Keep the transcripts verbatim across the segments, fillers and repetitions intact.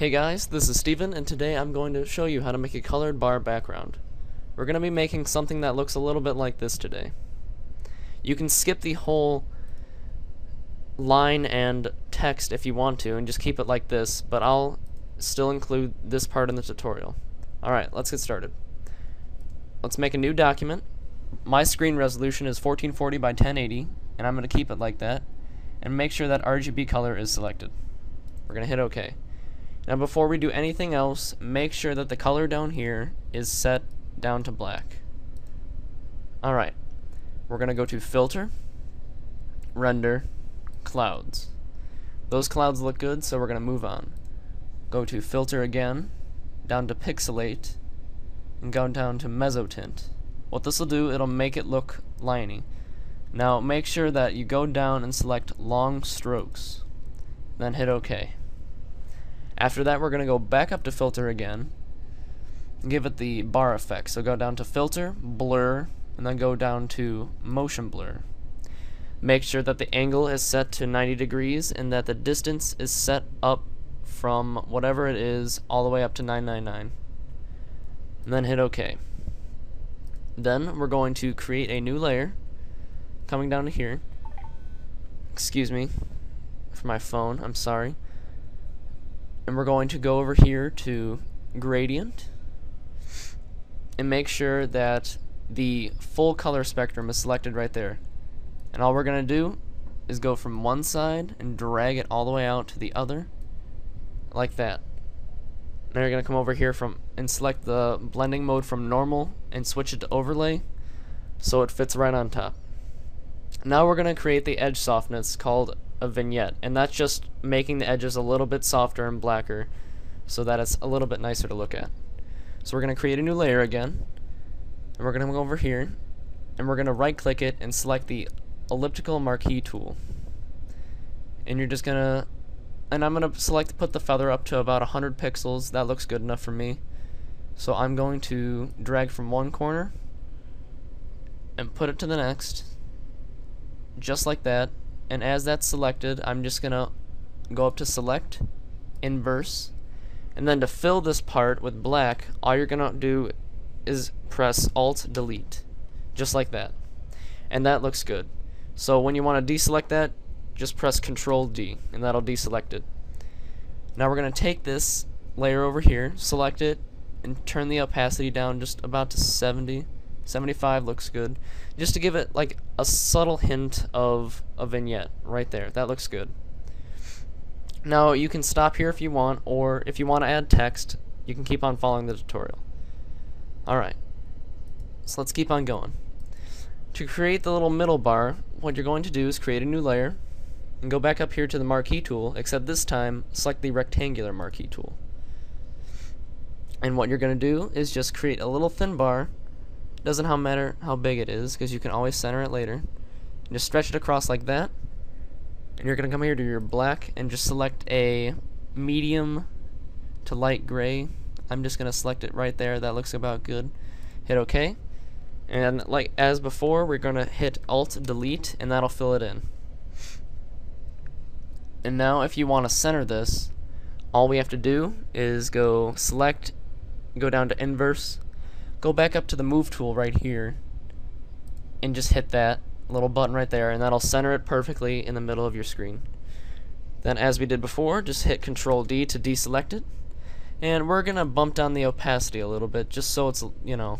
Hey guys, this is Steven, and today I'm going to show you how to make a colored bar background. We're going to be making something that looks a little bit like this today. You can skip the whole line and text if you want to and just keep it like this, but I'll still include this part in the tutorial. Alright, let's get started. Let's make a new document. My screen resolution is fourteen forty by ten eighty, and I'm going to keep it like that, and make sure that R G B color is selected. We're going to hit OK. Now before we do anything else, make sure that the color down here is set down to black. Alright, we're going to go to Filter, Render, Clouds. Those clouds look good, so we're going to move on. Go to Filter again, down to Pixelate, and go down to Mezzotint. What this will do, it'll make it look liney. Now make sure that you go down and select Long Strokes, then hit OK. After that, we're going to go back up to Filter again and give it the bar effect. So go down to Filter, Blur, and then go down to Motion Blur. Make sure that the angle is set to ninety degrees and that the distance is set up from whatever it is all the way up to nine ninety-nine. And then hit OK. Then we're going to create a new layer, coming down to here. Excuse me for my phone, I'm sorry. And we're going to go over here to Gradient and make sure that the full color spectrum is selected right there. And all we're going to do is go from one side and drag it all the way out to the other, like that. Now you're going to come over here from and select the blending mode from normal and switch it to overlay so it fits right on top. Now we're going to create the edge softness called a vignette, and that's just making the edges a little bit softer and blacker so that it's a little bit nicer to look at. So we're going to create a new layer again, and we're going to go over here and we're going to right click it and select the elliptical marquee tool, and you're just going to and I'm going to select put the feather up to about one hundred pixels. That looks good enough for me. So I'm going to drag from one corner and put it to the next, just like that. And as that's selected, I'm just going to go up to Select, Inverse, and then to fill this part with black, all you're going to do is press Alt-Delete, just like that. And that looks good. So when you want to deselect that, just press Control D, and that'll deselect it. Now we're going to take this layer over here, select it, and turn the opacity down just about to seventy, seventy-five looks good, just to give it like a subtle hint of a vignette right there. That looks good. Now you can stop here if you want, or if you want to add text, you can keep on following the tutorial. Alright, so let's keep on going. To create the little middle bar, what you're going to do is create a new layer, and go back up here to the marquee tool, except this time select the rectangular marquee tool. And what you're going to do is just create a little thin bar. Doesn't matter how big it is because you can always center it later. And just stretch it across like that, and you're going to come here to your black and just select a medium to light gray. I'm just going to select it right there. That looks about good. Hit OK, and like as before, we're going to hit Alt Delete, and that'll fill it in. And now if you want to center this, all we have to do is go select, go down to inverse, go back up to the move tool right here, and just hit that little button right there, and that'll center it perfectly in the middle of your screen. Then as we did before, just hit Control D to deselect it, and we're gonna bump down the opacity a little bit just so it's, you know,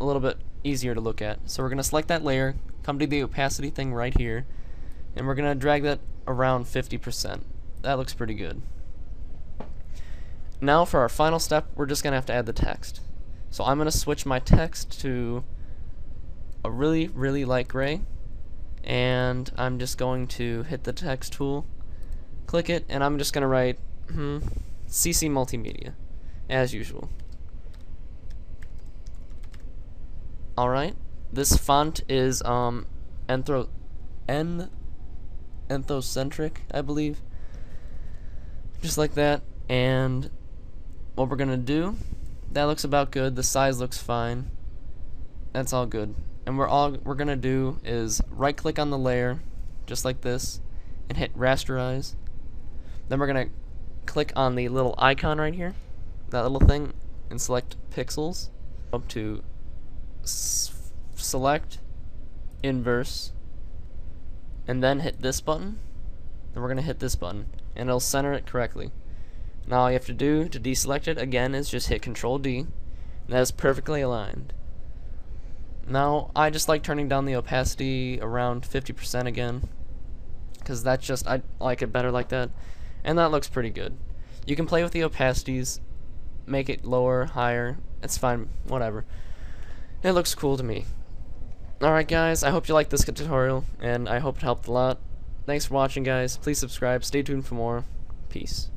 a little bit easier to look at. So we're gonna select that layer, come to the opacity thing right here, and we're gonna drag that around fifty percent. That looks pretty good. Now for our final step, we're just gonna have to add the text. So I'm gonna switch my text to a really really light gray, and I'm just going to hit the text tool, click it, and I'm just gonna write C C Multimedia as usual. Alright, this font is um anthro n Ethnocentric, I believe, just like that. And what we're gonna do, that looks about good, the size looks fine, that's all good. And we're all we're gonna do is right click on the layer just like this and hit rasterize. Then we're gonna click on the little icon right here, that little thing, and select pixels. Up to s select inverse, and then hit this button. Then we're gonna hit this button, and it'll center it correctly. Now all you have to do to deselect it again is just hit Control D, and that is perfectly aligned. Now I just like turning down the opacity around fifty percent again, because that's just, I like it better like that, and that looks pretty good. You can play with the opacities, make it lower, higher, it's fine, whatever. It looks cool to me. Alright guys, I hope you liked this tutorial, and I hope it helped a lot. Thanks for watching guys, please subscribe, stay tuned for more, peace.